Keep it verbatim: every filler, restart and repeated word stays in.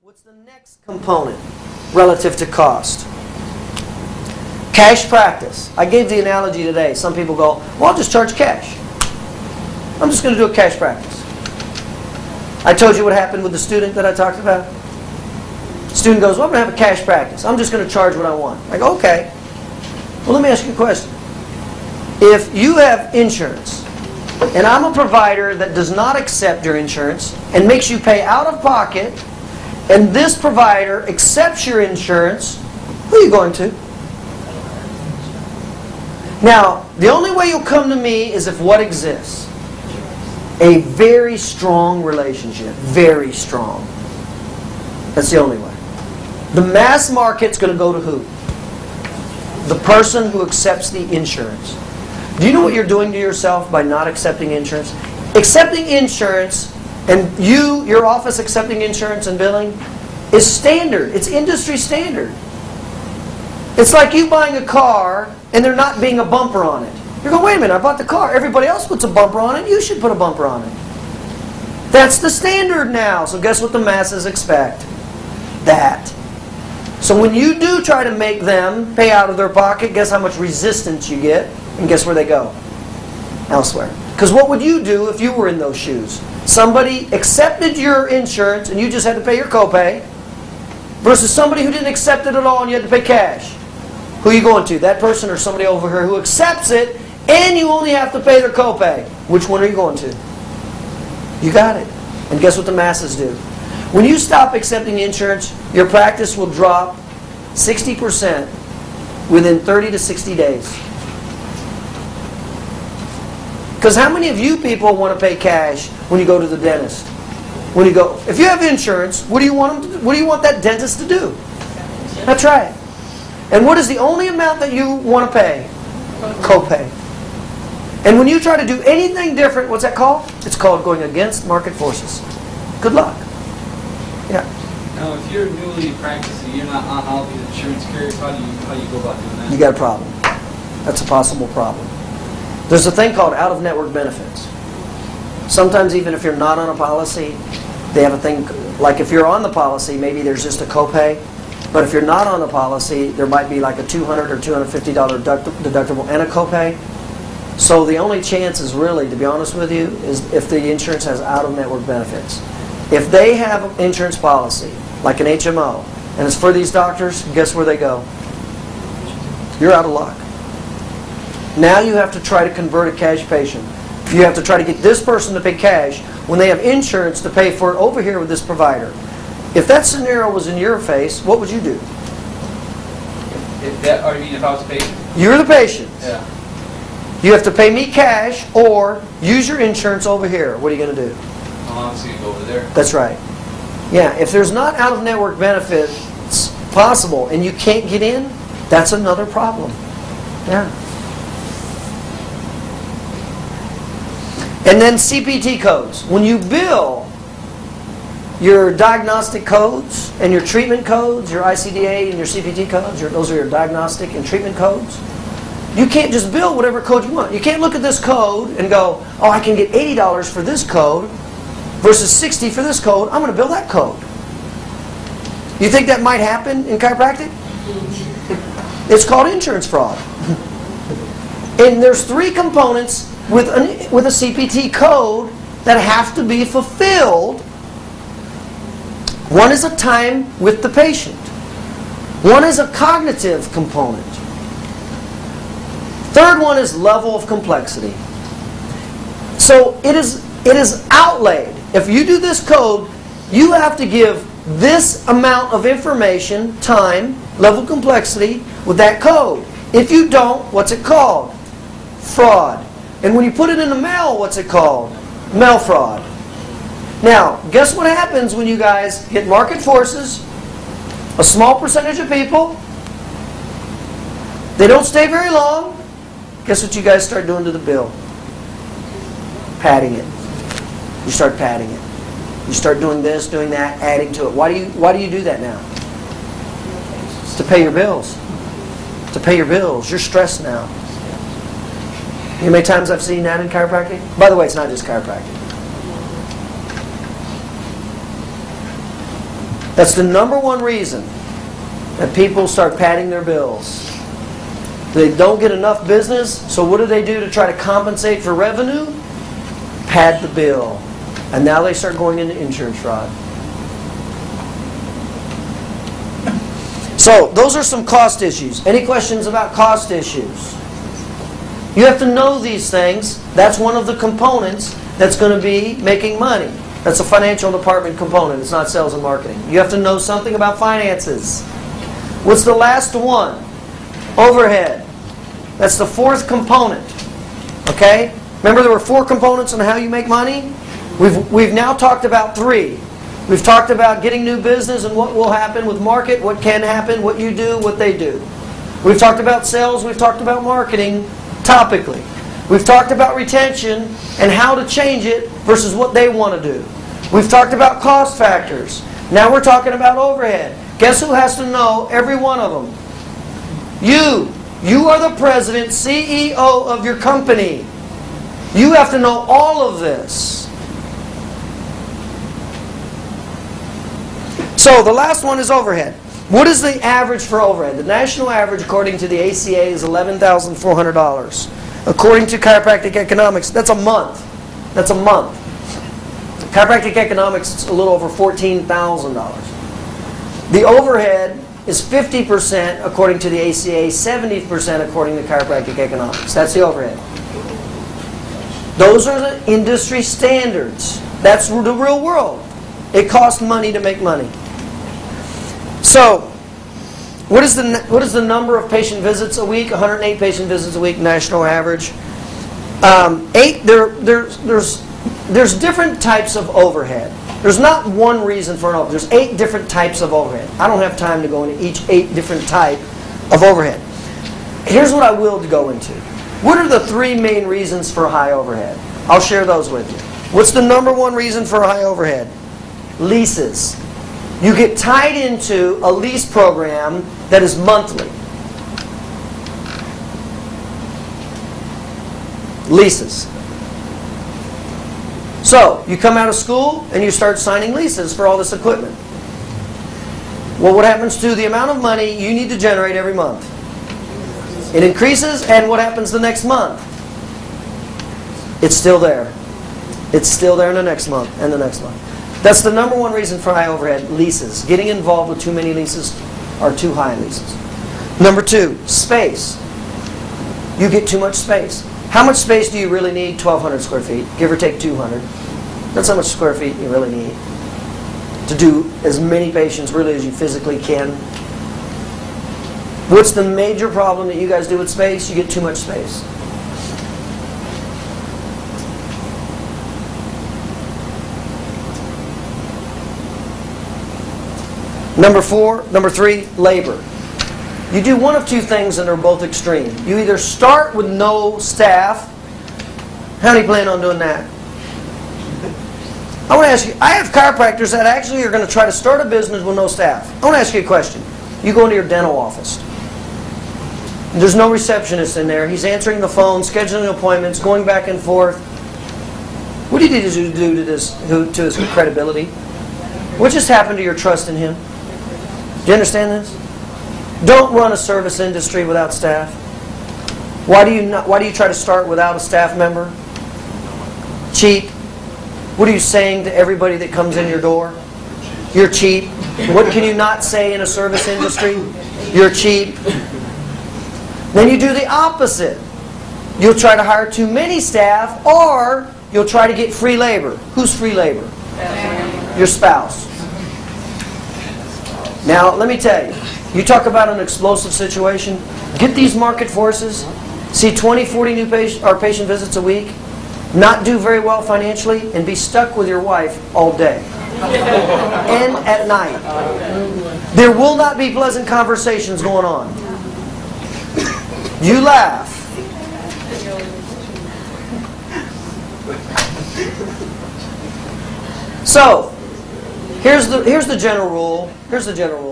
What's the next component relative to cost? Cash practice. I gave the analogy today. Some people go, well, I'll just charge cash. I'm just going to do a cash practice. I told you what happened with the student that I talked about. The student goes, well, I'm going to have a cash practice. I'm just going to charge what I want. I go, okay. Well, let me ask you a question. If you have insurance, and I'm a provider that does not accept your insurance and makes you pay out of pocket, and this provider accepts your insurance, who are you going to? Now, the only way you'll come to me is if what exists? A very strong relationship. Very strong. That's the only way. The mass market's going to go to who? The person who accepts the insurance. Do you know what you're doing to yourself by not accepting insurance? Accepting insurance and you, your office accepting insurance and billing is standard. It's industry standard. It's like you buying a car and there not being a bumper on it. You're going, wait a minute, I bought the car. Everybody else puts a bumper on it. You should put a bumper on it. That's the standard now. So guess what the masses expect? That. So when you do try to make them pay out of their pocket, guess how much resistance you get? And guess where they go? Elsewhere. Because what would you do if you were in those shoes? Somebody accepted your insurance and you just had to pay your copay versus somebody who didn't accept it at all and you had to pay cash. Who are you going to? That person or somebody over here who accepts it and you only have to pay their copay. Which one are you going to? You got it. And guess what the masses do? When you stop accepting insurance, your practice will drop sixty percent within thirty to sixty days. Because how many of you people want to pay cash when you go to the dentist? When you go, if you have insurance, what do you want them to, what do you want that dentist to do? Now try it. And what is the only amount that you want to pay? Copay. And when you try to do anything different, what's that called? It's called going against market forces. Good luck. Yeah. Now, if you're newly practicing, you're not on all these insurance carriers. How do you how do you go about doing that? You got a problem. That's a possible problem. There's a thing called out-of-network benefits. Sometimes even if you're not on a policy, they have a thing, like if you're on the policy, maybe there's just a copay. But if you're not on the policy, there might be like a two hundred or two hundred fifty dollar deductible and a copay. So the only chance is really, to be honest with you, is if the insurance has out-of-network benefits. If they have an insurance policy, like an H M O, and it's for these doctors, guess where they go? You're out of luck. Now you have to try to convert a cash patient. You have to try to get this person to pay cash when they have insurance to pay for it over here with this provider. If that scenario was in your face, what would you do? If that, or you mean if I was a patient? You're the patient. Yeah. You have to pay me cash or use your insurance over here. What are you going to do? I'm obviously going to go over there. That's right. Yeah, if there's not out-of-network benefits possible and you can't get in, that's another problem. Yeah. And then C P T codes. When you bill your diagnostic codes and your treatment codes, your I C D A and your C P T codes, your, those are your diagnostic and treatment codes, you can't just bill whatever code you want. You can't look at this code and go, oh, I can get eighty dollars for this code versus sixty dollars for this code. I'm going to bill that code. You think that might happen in chiropractic? It's called insurance fraud. And there's three components with an, with a C P T code that have to be fulfilled. One is a time with the patient. One is a cognitive component. Third one is level of complexity. So it is, it is outlaid. If you do this code, you have to give this amount of information, time, level of complexity with that code. If you don't, what's it called? Fraud. And when you put it in the mail, what's it called? Mail fraud. Now, guess what happens when you guys hit market forces, a small percentage of people, they don't stay very long, guess what you guys start doing to the bill? Padding it. You start padding it. You start doing this, doing that, adding to it. Why do you, why do you do that now? It's to pay your bills. To pay your bills. You're stressed now. You know how many times I've seen that in chiropractic? By the way, it's not just chiropractic. That's the number one reason that people start padding their bills. They don't get enough business, so what do they do to try to compensate for revenue? Pad the bill. And now they start going into insurance fraud. So those are some cost issues. Any questions about cost issues? You have to know these things. That's one of the components that's going to be making money. That's a financial department component. It's not sales and marketing. You have to know something about finances. What's the last one? Overhead. That's the fourth component. Okay? Remember there were four components on how you make money? We've, we've now talked about three. We've talked about getting new business and what will happen with market, what can happen, what you do, what they do. We've talked about sales, we've talked about marketing topically. We've talked about retention and how to change it versus what they want to do. We've talked about cost factors. Now we're talking about overhead. Guess who has to know every one of them? You. You are the president, C E O of your company. You have to know all of this. So the last one is overhead. What is the average for overhead? The national average according to the A C A is eleven thousand four hundred dollars. According to chiropractic economics, that's a month. That's a month. Chiropractic economics is a little over fourteen thousand dollars. The overhead is fifty percent according to the A C A, seventy percent according to chiropractic economics. That's the overhead. Those are the industry standards. That's the real world. It costs money to make money. So, what is the, what is the number of patient visits a week? one hundred eight patient visits a week, national average. Um, eight, there, there, there's, there's different types of overhead. There's not one reason for an overhead. There's eight different types of overhead. I don't have time to go into each eight different type of overhead. Here's what I will go into. What are the three main reasons for high overhead? I'll share those with you. What's the number one reason for high overhead? Leases. You get tied into a lease program that is monthly. Leases. So, you come out of school and you start signing leases for all this equipment. Well, what happens to the amount of money you need to generate every month? It increases, and what happens the next month? It's still there. It's still there in the next month and the next month. That's the number one reason for high overhead, leases. Getting involved with too many leases or too high leases. Number two, space. You get too much space. How much space do you really need? twelve hundred square feet, give or take two hundred. That's how much square feet you really need to do as many patients really as you physically can. What's the major problem that you guys do with space? You get too much space. Number four, number three, labor. You do one of two things and they're both extreme. You either start with no staff. How do you plan on doing that? I want to ask you, I have chiropractors that actually are going to try to start a business with no staff. I want to ask you a question. You go into your dental office. There's no receptionist in there. He's answering the phone, scheduling appointments, going back and forth. What did you do to, this, to his credibility? What just happened to your trust in him? Do you understand this? Don't run a service industry without staff. Why do you not, why do you try to start without a staff member? Cheap. What are you saying to everybody that comes in your door? You're cheap. What can you not say in a service industry? You're cheap. Then you do the opposite. You'll try to hire too many staff, or you'll try to get free labor. Who's free labor? Your spouse. Now, let me tell you. You talk about an explosive situation. Get these market forces. See twenty, forty new patient, or patient visits a week. Not do very well financially and be stuck with your wife all day and at night. There will not be pleasant conversations going on. You laugh. So, here's the here's the general rule. Here's the general rule.